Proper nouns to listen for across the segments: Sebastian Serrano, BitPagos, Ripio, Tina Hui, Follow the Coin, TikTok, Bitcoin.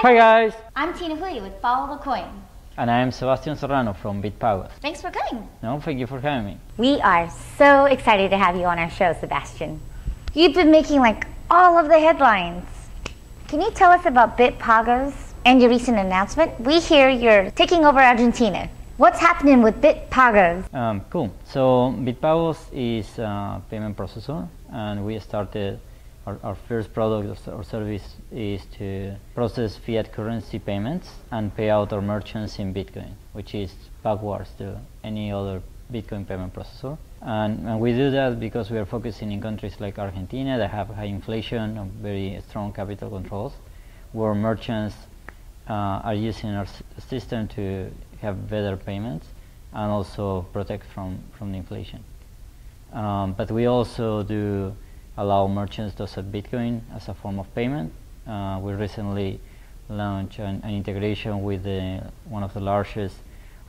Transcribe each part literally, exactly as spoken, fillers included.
Hi, Hi guys! I'm Tina Hui with Follow the Coin. And I'm Sebastian Serrano from BitPagos. Thanks for coming. No, thank you for having me. We are so excited to have you on our show, Sebastian. You've been making like all of the headlines. Can you tell us about BitPagos and your recent announcement? We hear you're taking over Argentina. What's happening with BitPagos? Um, cool. So BitPagos is a payment processor, and we started our, our first product or service is to process fiat currency payments and pay out our merchants in Bitcoin, which is backwards to any other Bitcoin payment processor. And, and we do that because we are focusing in countries like Argentina that have high inflation and very strong capital controls, where merchants uh, are using our system to have better payments and also protect from, from the inflation. Um, but we also do allow merchants to accept Bitcoin as a form of payment. Uh, we recently launched an, an integration with the, one of the largest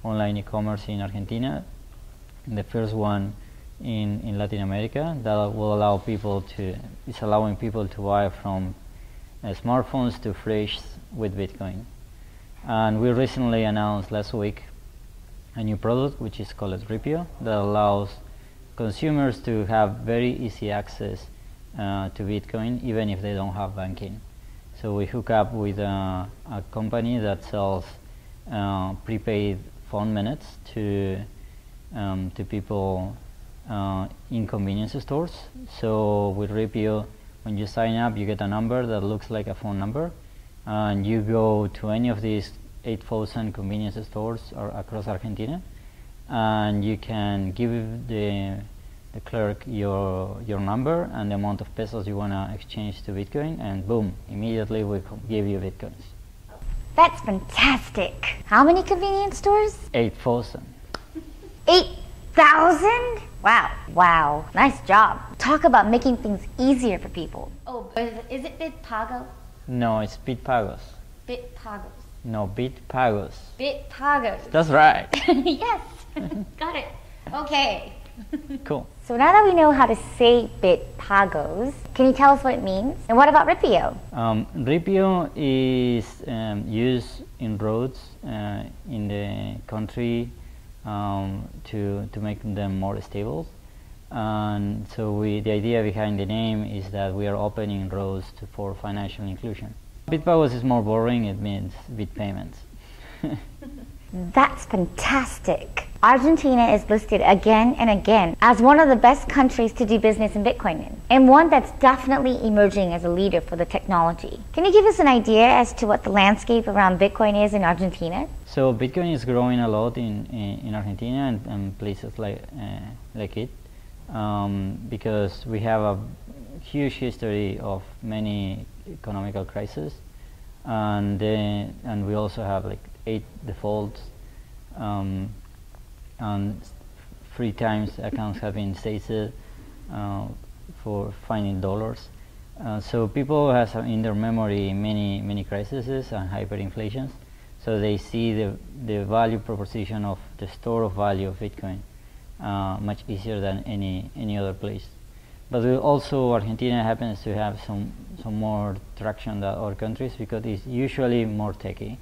online e-commerce in Argentina, the first one in, in Latin America, that will allow people to, it's allowing people to buy from uh, smartphones to fridges with Bitcoin. And we recently announced last week a new product, which is called Ripio, that allows consumers to have very easy access uh, to Bitcoin, even if they don't have banking. So we hook up with uh, a company that sells uh, prepaid phone minutes to Um, to people uh, in convenience stores. So with Ripio, when you sign up, you get a number that looks like a phone number, and you go to any of these eight thousand convenience stores or across Argentina, and you can give the, the clerk your, your number and the amount of pesos you want to exchange to Bitcoin, and boom, immediately we give you Bitcoins. That's fantastic. How many convenience stores? eight thousand. eight thousand? Wow. Wow. Nice job. Talk about making things easier for people. Oh, but is it BitPagos? No, it's BitPagos. BitPagos. No, BitPagos. BitPagos. That's right. Yes. Got it. Okay. Cool. So now that we know how to say BitPagos, can you tell us what it means? And what about Ripio? Um, Ripio is um, used in roads uh, in the country Um, to, to make them more stable, and so we, the idea behind the name is that we are opening roads to, for financial inclusion. BitPagos is more boring, it means bit payments. That's fantastic. Argentina is listed again and again as one of the best countries to do business in Bitcoin in, and one that's definitely emerging as a leader for the technology. Can you give us an idea as to what the landscape around Bitcoin is in Argentina? So Bitcoin is growing a lot in, in, in Argentina and, and places like, uh, like it, um, because we have a huge history of many economical crises, and, uh, and we also have like eight defaults, um, and three times accounts have been seized uh, for finding dollars. Uh, so people have in their memory many, many crises and hyperinflations, so they see the, the value proposition of the store of value of Bitcoin uh, much easier than any, any other place. But we also, Argentina happens to have some, some more traction than other countries because it's usually more techy.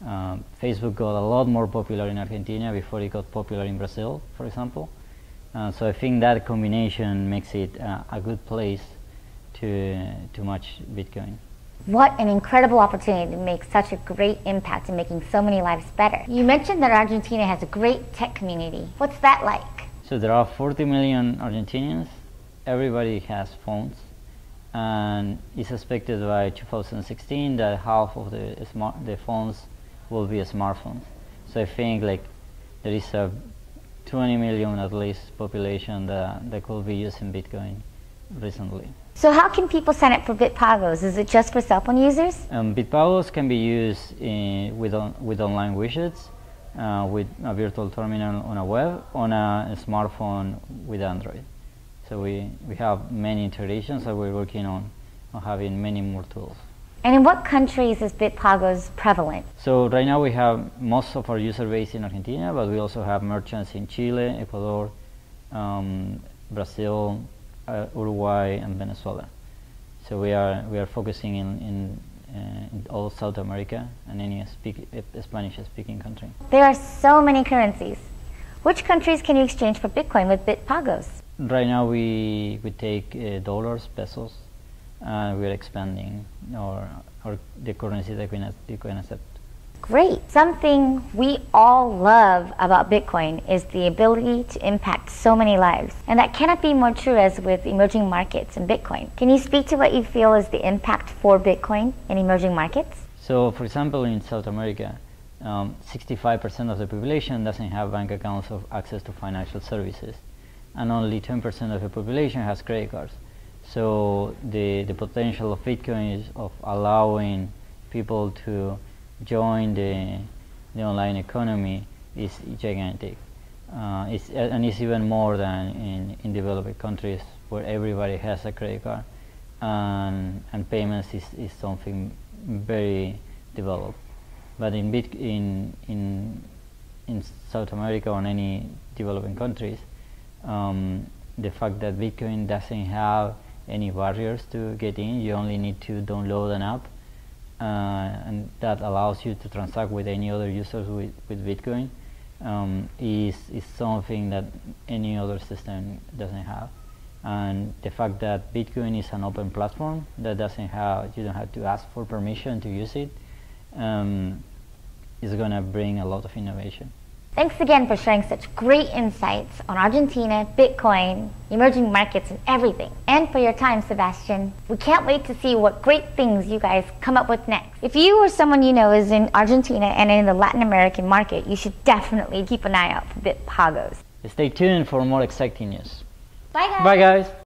Um, Facebook got a lot more popular in Argentina before it got popular in Brazil, for example. Uh, so I think that combination makes it uh, a good place to, to match Bitcoin. What an incredible opportunity to make such a great impact in making so many lives better. You mentioned that Argentina has a great tech community. What's that like? So there are forty million Argentinians. Everybody has phones. And it's expected by two thousand sixteen that half of the, smart the phones will be smartphones. So I think like there is a twenty million at least population that, that could be using Bitcoin recently. So how can people sign up for BitPagos? Is it just for cell phone users? Um, BitPagos can be used in, with, on, with online widgets, uh, with a virtual terminal on a web, on a, a smartphone with Android. So we, we have many iterations that we're working on, on having many more tools. And in what countries is BitPagos prevalent? So right now we have most of our user base in Argentina, but we also have merchants in Chile, Ecuador, um, Brazil, uh, Uruguay, and Venezuela. So we are we are focusing in, in uh, in all South America and any Spanish-speaking country. There are so many currencies. Which countries can you exchange for Bitcoin with BitPagos? Right now we, we take uh, dollars, pesos, and we're expanding or, or the currency that we, we can accept. Great! Something we all love about Bitcoin is the ability to impact so many lives. And that cannot be more true as with emerging markets and Bitcoin. Can you speak to what you feel is the impact for Bitcoin in emerging markets? So, for example, in South America, um, sixty-five percent of the population doesn't have bank accounts or access to financial services. And only ten percent of the population has credit cards. So, the, the potential of Bitcoin is of allowing people to join the, the online economy is gigantic. Uh, it's, and it's even more than in, in developing countries where everybody has a credit card and, and payments is, is something very developed. But in, bit, in, in, in South America or in any developing countries, um, the fact that Bitcoin doesn't have any barriers to get in, you only need to download an app. Uh, and that allows you to transact with any other users with, with Bitcoin um, is, is something that any other system doesn't have. And the fact that Bitcoin is an open platform that doesn't have, you don't have to ask for permission to use it, um, is going to bring a lot of innovation. Thanks again for sharing such great insights on Argentina, Bitcoin, emerging markets and everything. And for your time, Sebastian. We can't wait to see what great things you guys come up with next. If you or someone you know is in Argentina and in the Latin American market, you should definitely keep an eye out for BitPagos. Stay tuned for more exciting news. Bye guys! Bye guys!